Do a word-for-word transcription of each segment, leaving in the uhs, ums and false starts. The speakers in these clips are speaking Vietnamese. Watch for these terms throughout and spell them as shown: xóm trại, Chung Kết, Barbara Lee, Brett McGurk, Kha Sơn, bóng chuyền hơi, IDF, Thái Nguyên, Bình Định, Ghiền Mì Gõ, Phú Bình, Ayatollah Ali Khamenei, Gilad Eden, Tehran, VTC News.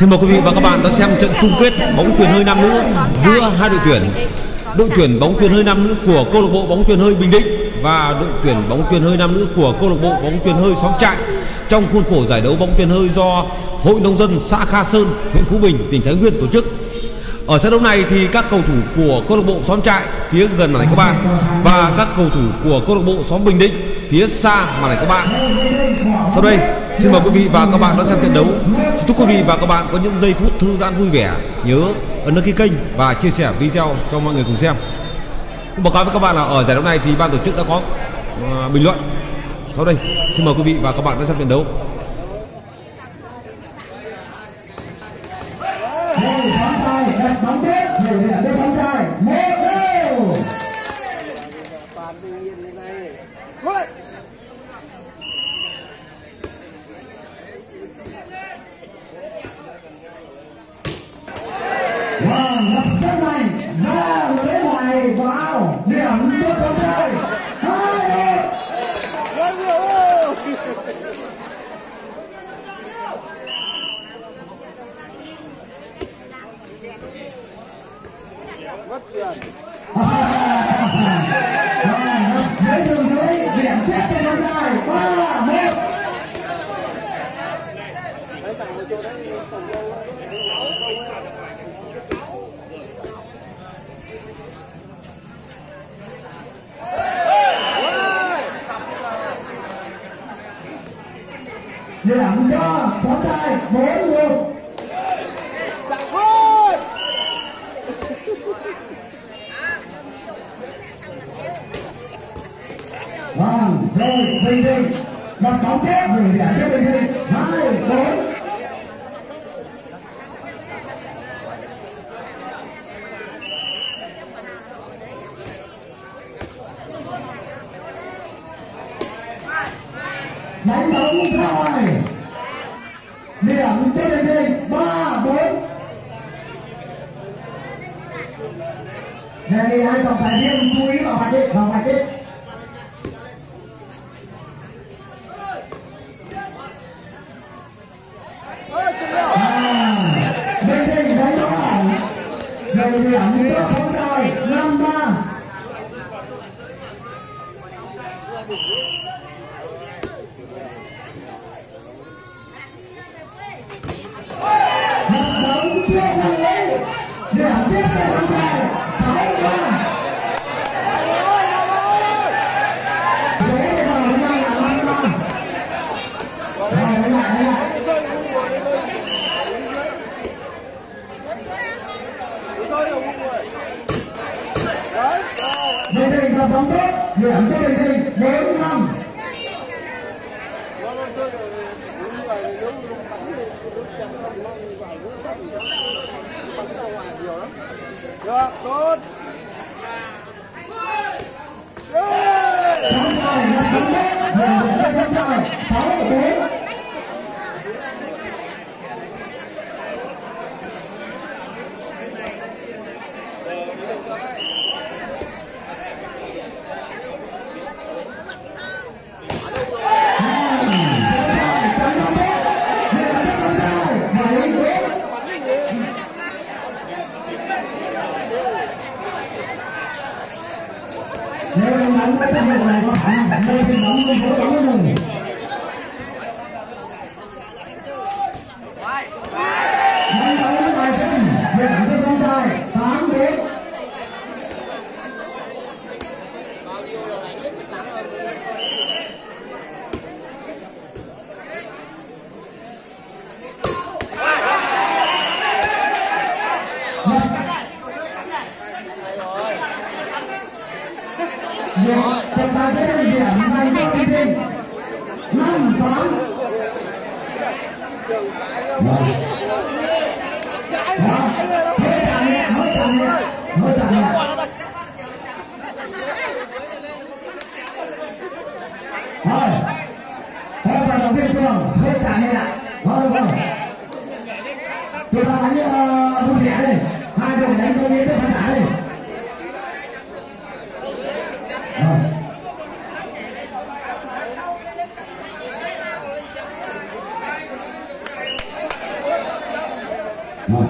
Xin mời quý vị và các bạn đón xem trận chung kết bóng chuyền hơi nam nữ giữa hai đội tuyển. Đội tuyển bóng chuyền hơi nam nữ của câu lạc bộ bóng chuyền hơi Bình Định và đội tuyển bóng chuyền hơi nam nữ của câu lạc bộ bóng chuyền hơi Xóm Trại trong khuôn khổ giải đấu bóng chuyền hơi do Hội nông dân xã Kha Sơn, huyện Phú Bình, tỉnh Thái Nguyên tổ chức. Ở trận đấu này thì các cầu thủ của câu lạc bộ Xóm Trại phía gần màn ảnh các bạn và các cầu thủ của câu lạc bộ Xóm Bình Định phía xa màn ảnh các bạn. Sau đây xin mời quý vị và các bạn đón xem trận đấu. Xin chúc quý vị và các bạn có những giây phút thư giãn vui vẻ. Nhớ ấn đăng ký kênh và chia sẻ video cho mọi người cùng xem. Cũng báo cáo với các bạn là ở giải đấu này thì ban tổ chức đã có uh, bình luận. Sau đây xin mời quý vị và các bạn đón xem trận đấu. Hãy subscribe cho kênh Ghiền Mì Gõ để không bỏ lỡ Một.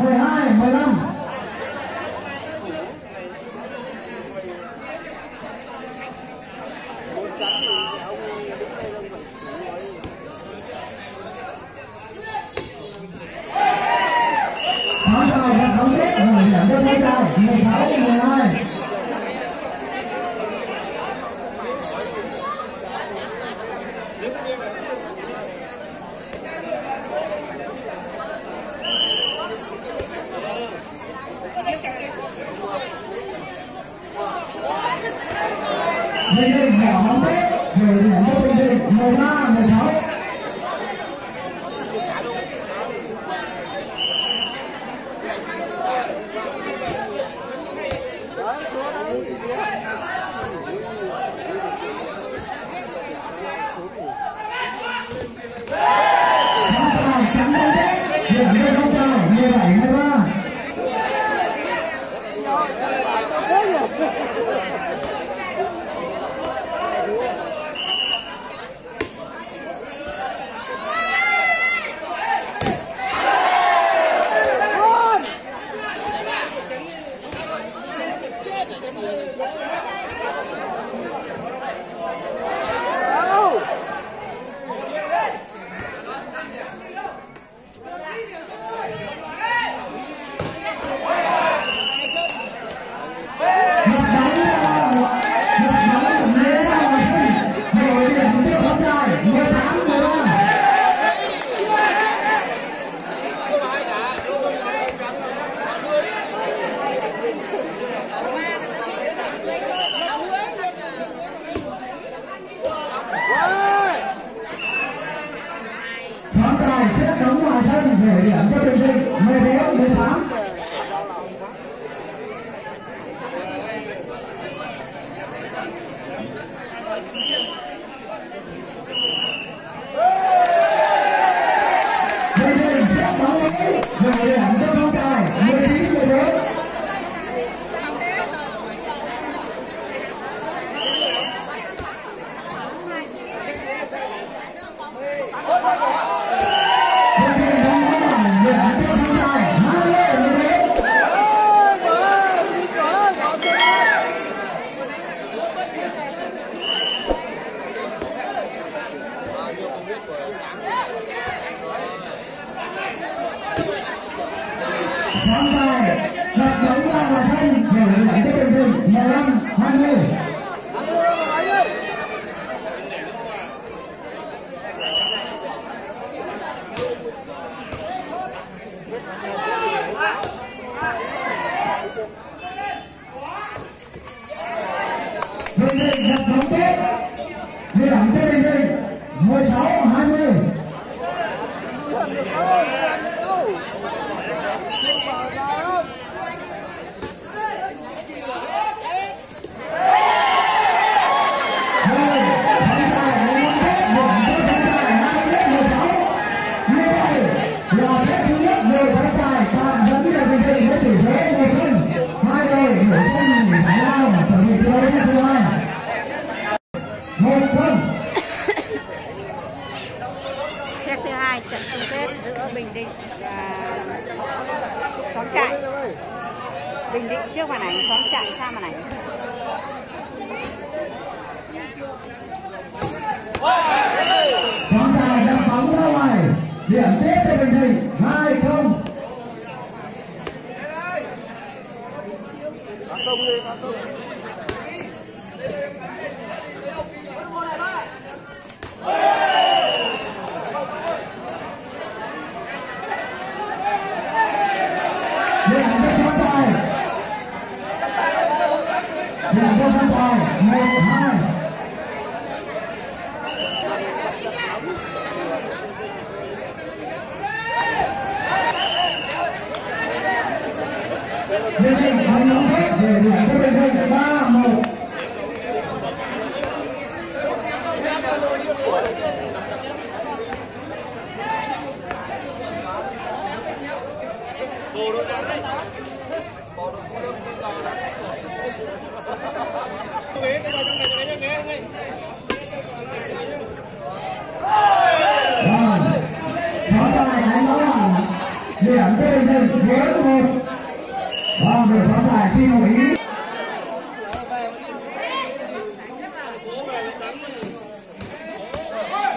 Mười hai, mười lăm.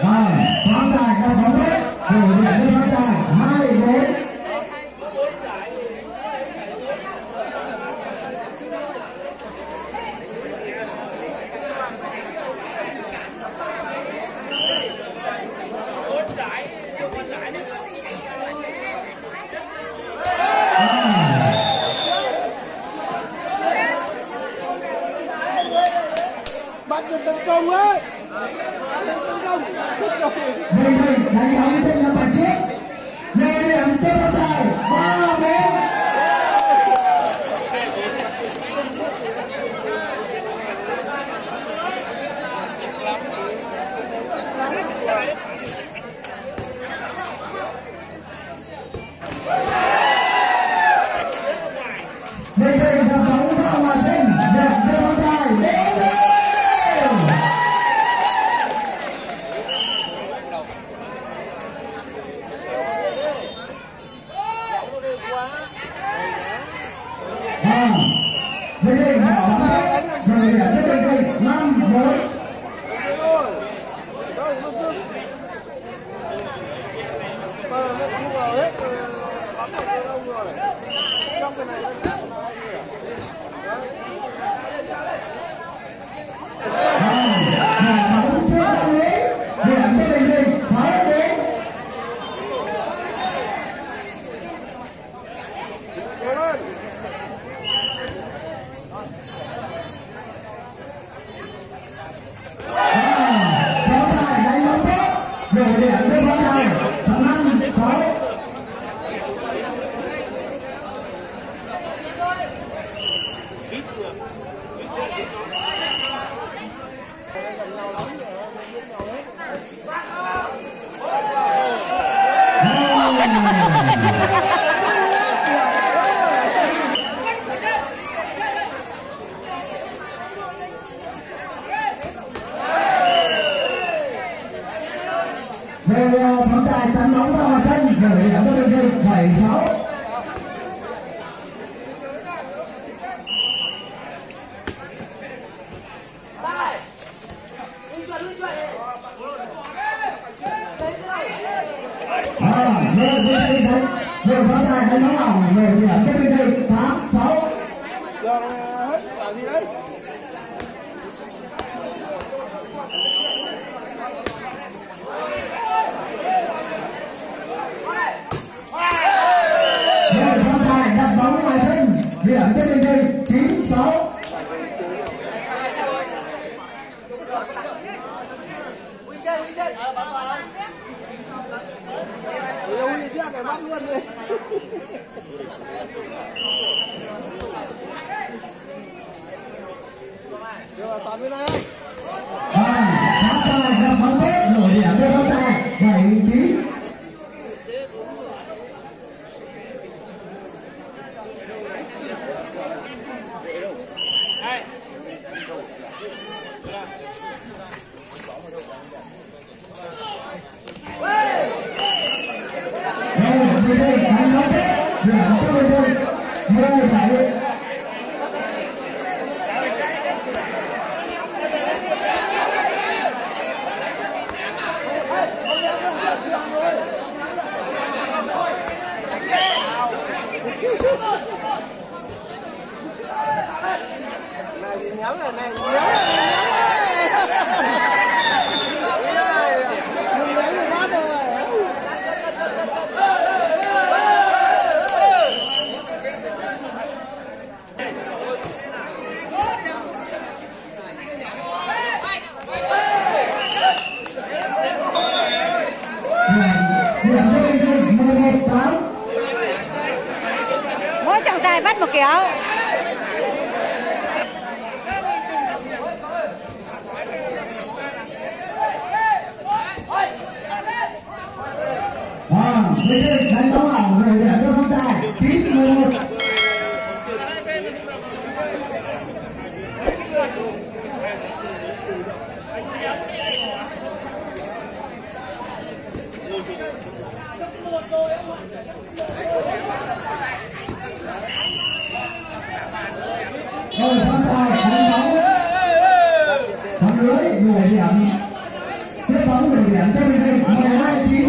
Hãy subscribe cho kênh Ghiền Mì Gõ để không bỏ lỡ những video hấp dẫn. thời điểm cho đến đây mười hai chín.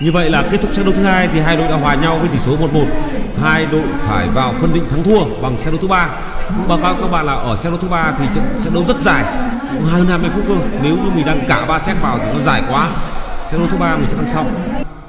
Như vậy là kết thúc set đấu thứ hai thì hai đội đã hòa nhau với tỷ số một một. Hai đội phải vào phân định thắng thua bằng set đấu thứ ba. Báo cáo các bạn là ở set đấu thứ ba thì trận set đấu rất dài, hơn hai mươi phút thôi. Nếu như mình đăng cả ba set vào thì nó dài quá. Set đấu thứ ba mình sẽ đăng sau.